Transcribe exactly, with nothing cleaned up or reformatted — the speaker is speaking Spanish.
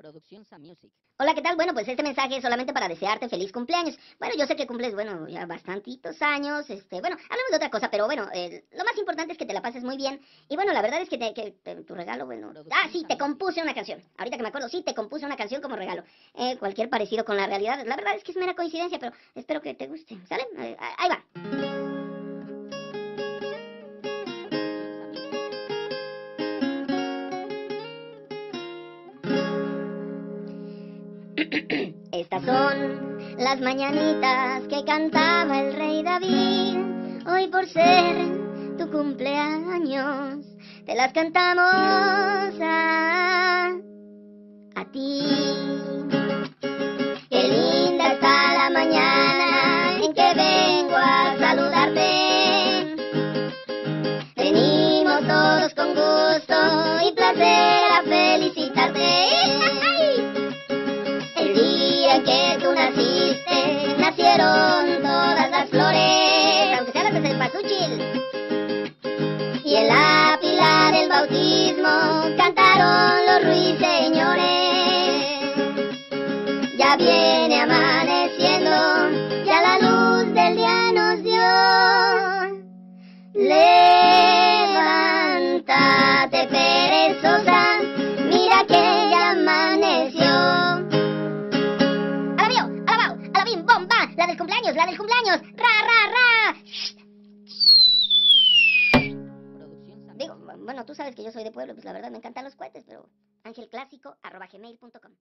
Producción Sá Music. Hola, ¿qué tal? Bueno, pues este mensaje es solamente para desearte feliz cumpleaños. Bueno, yo sé que cumples, bueno, ya bastantitos años, este, bueno, hablamos de otra cosa, pero bueno, eh, lo más importante es que te la pases muy bien. Y bueno, la verdad es que, te, que te, tu regalo, bueno... Ah, sí, te compuse una canción. Ahorita que me acuerdo, sí, te compuse una canción como regalo. Eh, cualquier parecido con la realidad, la verdad es que es mera coincidencia, pero espero que te guste, ¿sale? Eh, ahí va. Estas son las mañanitas que cantaba el rey David. Hoy por ser tu cumpleaños te las cantamos a, a ti. Qué linda está la mañana en que vengo a saludarte. Venimos todos con gusto y placer a felicitarte. Que tú naciste, nacieron todas las flores, aunque sea las del pasuchil, y en la pila del bautismo cantaron los ruiseñores. Ya viene amaneciendo, ya la luz del día nos dio. Levántate, perezosa, mira que ya amaneció. La del cumpleaños, la del cumpleaños, ra, ra, ra. Digo, bueno, tú sabes que yo soy de pueblo, pues la verdad me encantan los cohetes, pero ángel clásico arroba gmail punto com.